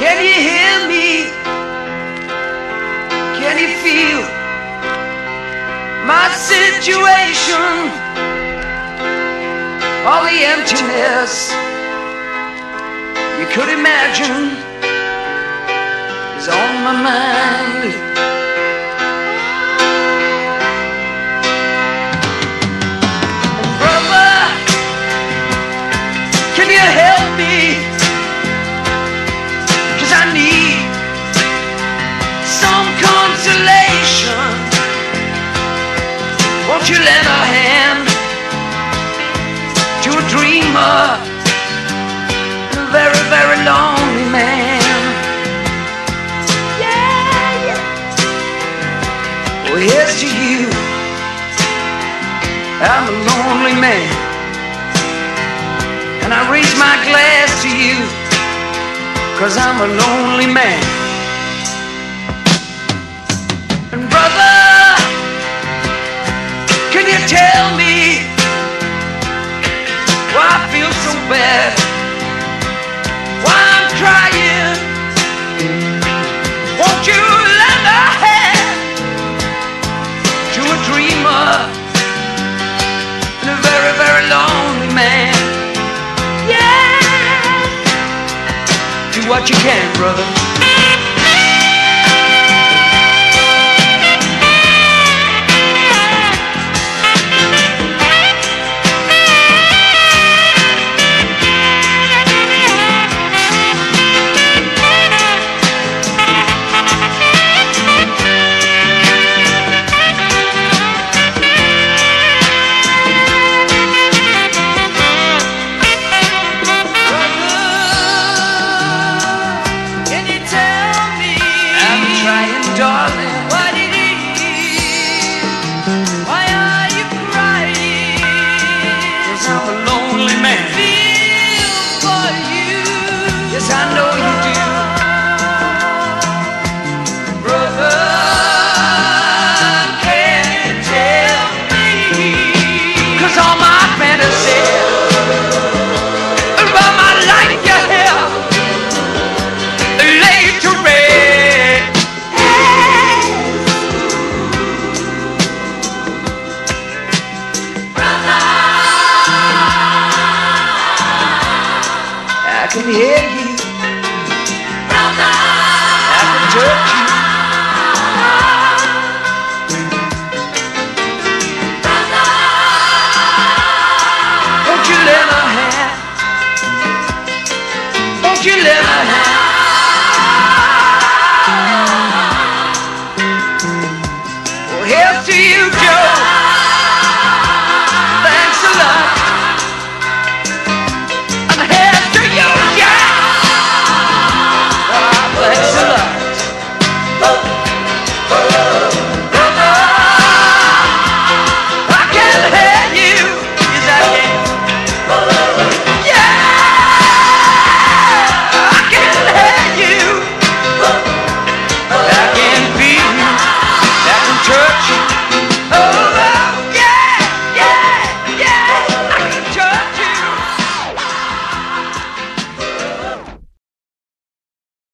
Can you hear me? Can you feel my situation? All the emptiness you could imagine is on my mind. And brother, can you help me? 'Cause I need some consolation. Won't you lend a hand to a dreamer? Very, very lonely man. Yeah, yeah. Well, here's to you. I'm a lonely man, and I raise my glass to you, 'cause I'm a lonely man. And brother, can you tell me why I feel so bad? Crying, won't you lend a hand to a dreamer and a very, very lonely man? Yeah, do what you can, brother.